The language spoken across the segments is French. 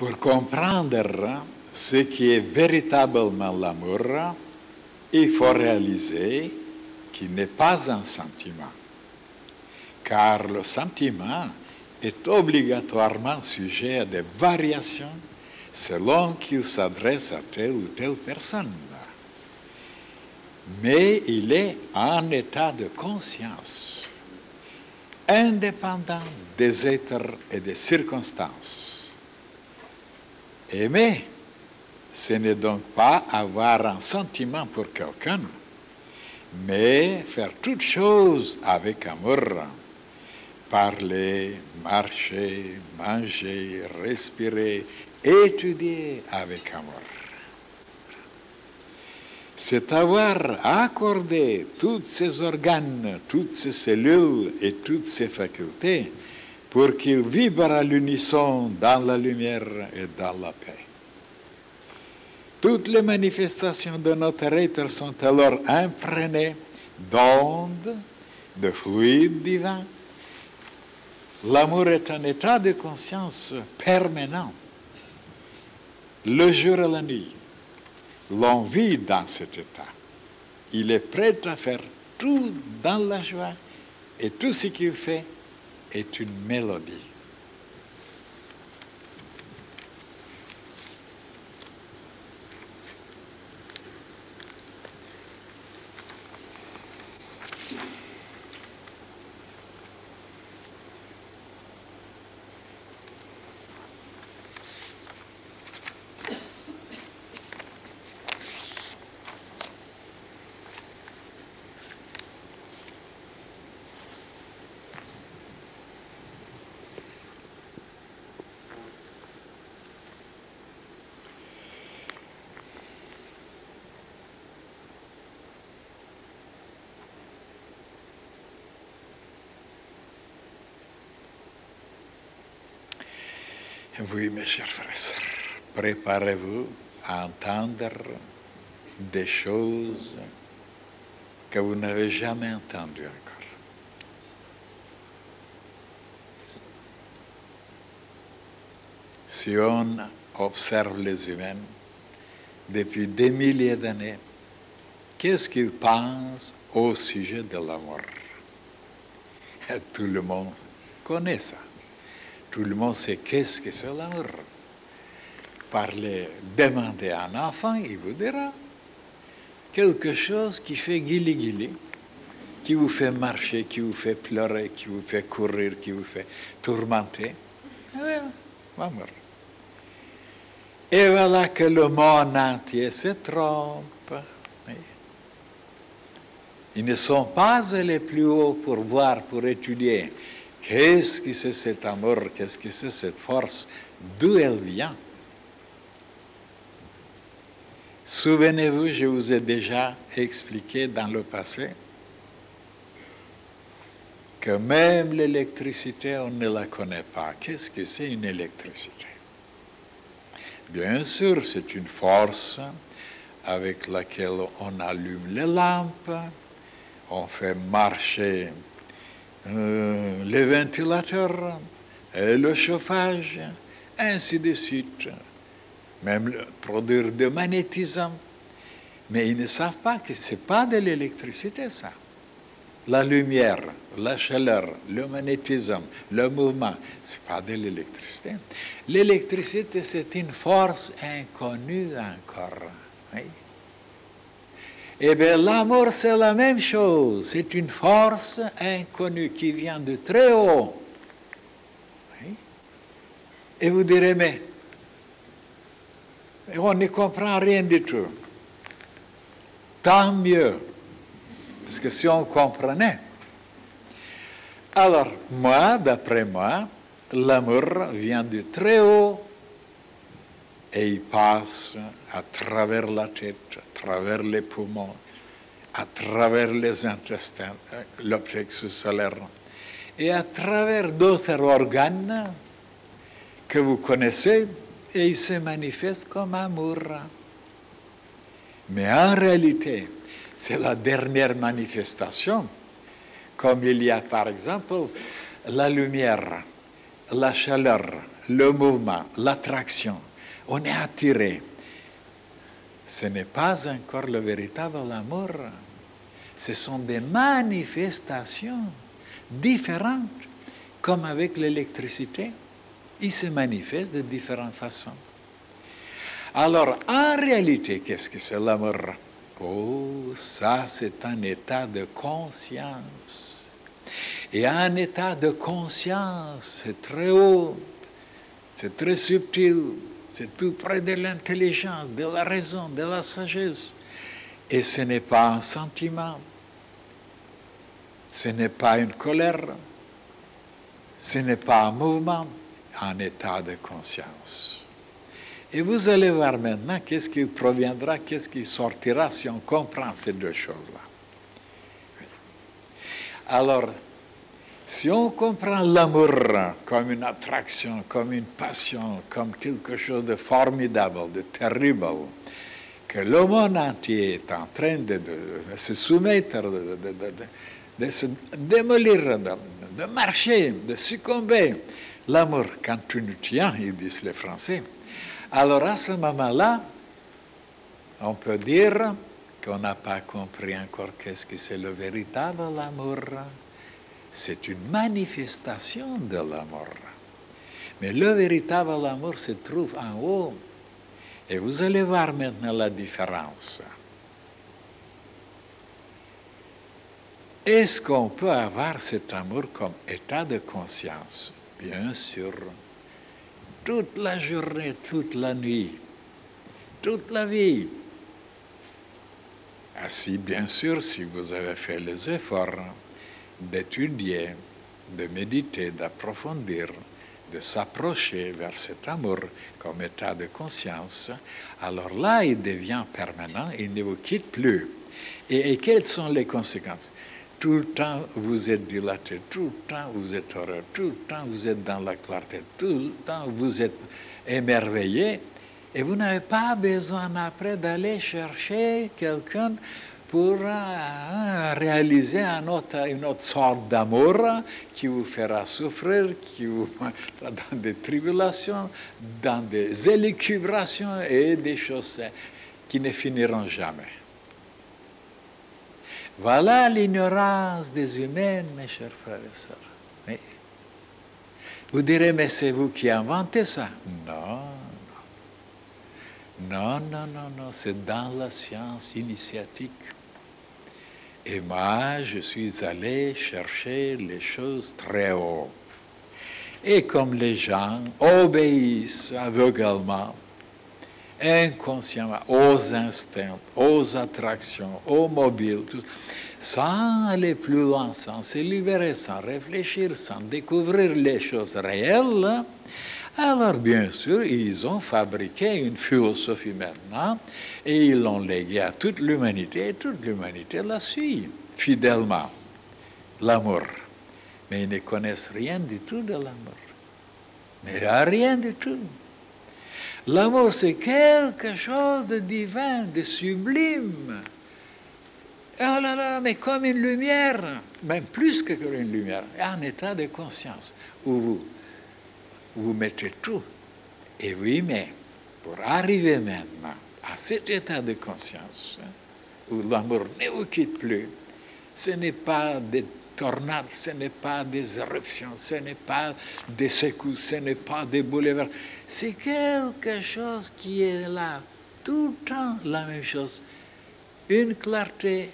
Pour comprendre ce qui est véritablement l'amour, il faut réaliser qu'il n'est pas un sentiment, car le sentiment est obligatoirement sujet à des variations selon qu'il s'adresse à telle ou telle personne. Mais il est en état de conscience, indépendant des êtres et des circonstances. Aimer, ce n'est donc pas avoir un sentiment pour quelqu'un, mais faire toutes choses avec amour. Parler, marcher, manger, respirer, étudier avec amour. C'est avoir accordé tous ses organes, toutes ses cellules et toutes ses facultés pour qu'ils vibrent à l'unisson dans la lumière et dans la paix. Toutes les manifestations de notre être sont alors imprégnées d'ondes, de fluides divins. L'amour est un état de conscience permanent. Le jour et la nuit, l'on vit dans cet état. Il est prêt à faire tout dans la joie et tout ce qu'il fait est une mélodie. Oui, mes chers frères et sœurs, préparez-vous à entendre des choses que vous n'avez jamais entendues encore. Si on observe les humains depuis des milliers d'années, qu'est-ce qu'ils pensent au sujet de l'amour? Tout le monde connaît ça. Tout le monde sait qu'est-ce que c'est l'amour. Demandez à un enfant, il vous dira quelque chose qui fait guili-guili, qui vous fait marcher, qui vous fait pleurer, qui vous fait courir, qui vous fait tourmenter. L'amour. Et voilà que le monde entier se trompe. Ils ne sont pas allés plus haut pour voir, pour étudier. Qu'est-ce que c'est cet amour? Qu'est-ce que c'est cette force? D'où elle vient? Souvenez-vous, je vous ai déjà expliqué dans le passé que même l'électricité, on ne la connaît pas. Qu'est-ce que c'est une électricité? Bien sûr, c'est une force avec laquelle on allume les lampes, on fait marcher les ventilateurs, et le chauffage, ainsi de suite, même produire de magnétisme. Mais ils ne savent pas que ce n'est pas de l'électricité, ça. La lumière, la chaleur, le magnétisme, le mouvement, ce n'est pas de l'électricité. L'électricité, c'est une force inconnue encore. Oui. Eh bien, l'amour, c'est la même chose. C'est une force inconnue qui vient de très haut. Oui. Et vous direz, mais on ne comprend rien du tout. Tant mieux. Parce que si on comprenait. Alors, moi, d'après moi, l'amour vient de très haut et il passe à travers la tête, à travers les poumons, à travers les intestins, le plexus solaire, et à travers d'autres organes que vous connaissez, et il se manifeste comme amour. Mais en réalité, c'est la dernière manifestation, comme il y a par exemple la lumière. la chaleur, le mouvement, l'attraction. On est attiré. Ce n'est pas encore le véritable amour. Ce sont des manifestations différentes, comme avec l'électricité. Il se manifeste de différentes façons. Alors, en réalité, qu'est-ce que c'est l'amour? Oh, ça, c'est un état de conscience. Et un état de conscience, c'est très haut, c'est très subtil, c'est tout près de l'intelligence, de la raison, de la sagesse. Et ce n'est pas un sentiment, ce n'est pas une colère, ce n'est pas un mouvement, un état de conscience. Et vous allez voir maintenant qu'est-ce qui proviendra, qu'est-ce qui sortira si on comprend ces deux choses-là. Alors, si on comprend l'amour comme une attraction, comme une passion, comme quelque chose de formidable, de terrible, que le monde entier est en train de se soumettre, de se démolir, de marcher, de succomber, l'amour, quand tu nous tiens, ils disent les Français, alors à ce moment-là, on peut dire qu'on n'a pas compris encore qu'est-ce que c'est le véritable amour. C'est une manifestation de l'amour. Mais le véritable amour se trouve en haut. Et vous allez voir maintenant la différence. Est-ce qu'on peut avoir cet amour comme état de conscience? Bien sûr. Toute la journée, toute la nuit, toute la vie. Ah si, bien sûr, si vous avez fait les efforts d'étudier, de méditer, d'approfondir, de s'approcher vers cet amour comme état de conscience, alors là, il devient permanent, il ne vous quitte plus. Et quelles sont les conséquences? Tout le temps, vous êtes dilaté, tout le temps, vous êtes heureux, tout le temps, vous êtes dans la clarté, tout le temps, vous êtes émerveillé, et vous n'avez pas besoin après d'aller chercher quelqu'un pour réaliser une autre sorte d'amour qui vous fera souffrir, qui vous mettra dans des tribulations, dans des élucubrations et des choses qui ne finiront jamais. Voilà l'ignorance des humains, mes chers frères et sœurs. Oui. Vous direz, mais c'est vous qui inventez ça. Non. Non, non, non, non, c'est dans la science initiatique. Et moi, je suis allé chercher les choses très haut. Et comme les gens obéissent aveuglément, inconsciemment, aux instincts, aux attractions, aux mobiles, tout, sans aller plus loin, sans se libérer, sans réfléchir, sans découvrir les choses réelles, alors bien sûr, ils ont fabriqué une philosophie maintenant et ils l'ont léguée à toute l'humanité et toute l'humanité la suit fidèlement, l'amour. Mais ils ne connaissent rien du tout de l'amour. Mais rien du tout. L'amour, c'est quelque chose de divin, de sublime. Oh là là, mais comme une lumière, même plus que comme une lumière, un état de conscience où vous mettez tout. Et oui, mais pour arriver maintenant à cet état de conscience où l'amour ne vous quitte plus, ce n'est pas des tornades, ce n'est pas des éruptions, ce n'est pas des secousses, ce n'est pas des boulevards. C'est quelque chose qui est là, tout le temps la même chose. Une clarté,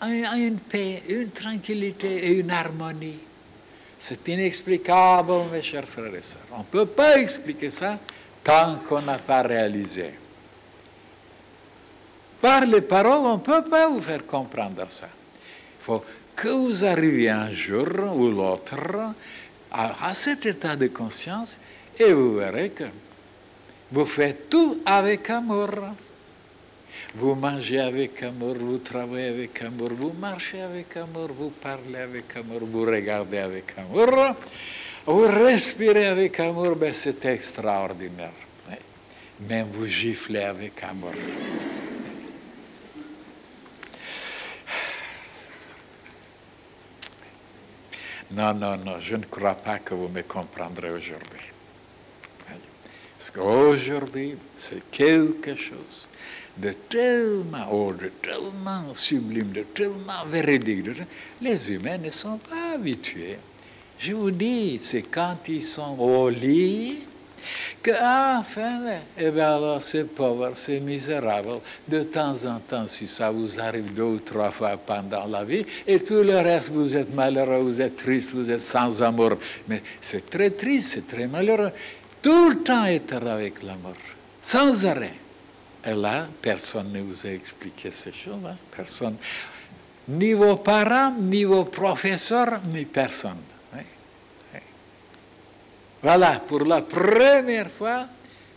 une paix, une tranquillité et une harmonie. C'est inexplicable, mes chers frères et sœurs. On ne peut pas expliquer ça tant qu'on n'a pas réalisé. Par les paroles, on ne peut pas vous faire comprendre ça. Il faut que vous arriviez un jour ou l'autre à cet état de conscience et vous verrez que vous faites tout avec amour. Vous mangez avec amour, vous travaillez avec amour, vous marchez avec amour, vous parlez avec amour, vous regardez avec amour, vous respirez avec amour, ben c'est extraordinaire. Même vous giflez avec amour. Non, non, non, je ne crois pas que vous me comprendrez aujourd'hui. Parce qu'aujourd'hui, c'est quelque chose de tellement haut, de tellement sublime, de tellement véridique. Les humains ne sont pas habitués. Je vous dis, c'est quand ils sont au lit que, enfin, eh bien alors, c'est pauvre, c'est misérable. De temps en temps, si ça vous arrive 2 ou 3 fois pendant la vie, et tout le reste, vous êtes malheureux, vous êtes triste, vous êtes sans amour. Mais c'est très triste, c'est très malheureux. Tout le temps être avec la mort, sans arrêt. Et là, personne ne vous a expliqué ces choses, hein? Personne. Ni vos parents, ni vos professeurs, ni personne. Voilà, pour la première fois,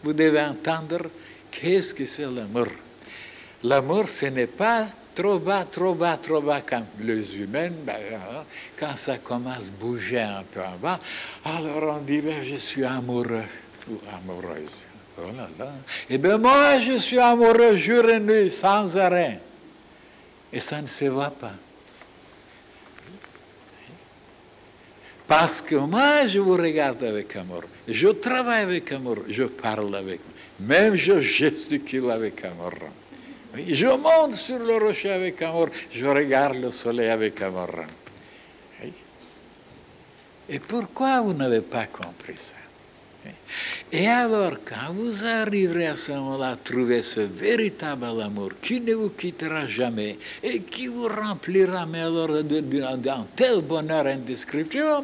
vous devez entendre qu'est-ce que c'est l'amour. L'amour, ce n'est pas trop bas, trop bas, trop bas, quand les humains, ben, quand ça commence à bouger un peu en bas, alors on dit, ben, je suis amoureux ou amoureuse. Oh là là. Et bien moi, je suis amoureux jour et nuit, sans arrêt. Et ça ne se voit pas. Parce que moi, je vous regarde avec amour, je travaille avec amour, je parle avec amour, même je gesticule avec amour. Je monte sur le rocher avec amour, je regarde le soleil avec amour. Et pourquoi vous n'avez pas compris ça? Et alors, quand vous arriverez à ce moment-là à trouver ce véritable amour qui ne vous quittera jamais et qui vous remplira d'un tel bonheur indescriptible,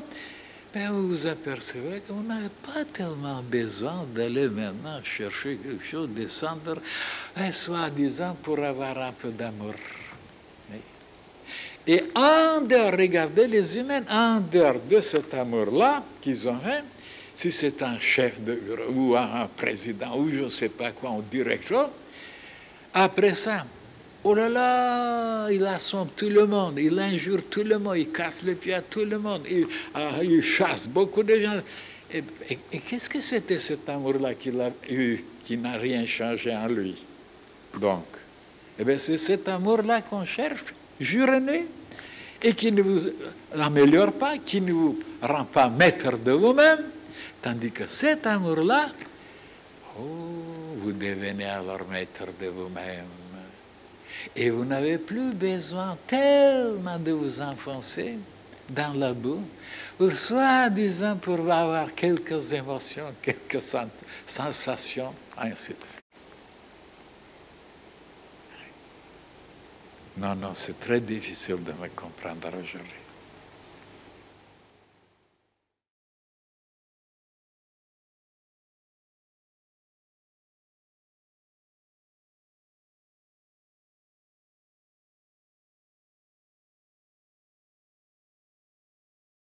ben vous vous apercevrez que vous n'avez pas tellement besoin d'aller maintenant chercher quelque chose, descendre, soi-disant pour avoir un peu d'amour. Et en dehors, regardez les humains, en dehors de cet amour-là qu'ils ont fait, si c'est un chef de bureau ou un président ou je ne sais pas quoi, un directeur, après ça, oh là là, il assomme tout le monde, il injure tout le monde, il casse les pieds à tout le monde, il chasse beaucoup de gens. Et qu'est-ce que c'était cet amour-là qu'il a eu, qui n'a rien changé en lui? Donc, eh bien, c'est cet amour-là qu'on cherche, jurez-nous, et qui ne vous améliore pas, qui ne vous rend pas maître de vous-même. Tandis que cet amour-là, oh, vous devenez alors maître de vous-même. Et vous n'avez plus besoin tellement de vous enfoncer dans la boue, ou soi-disant pour avoir quelques émotions, quelques sensations, ainsi de suite. Non, non, c'est très difficile de me comprendre aujourd'hui.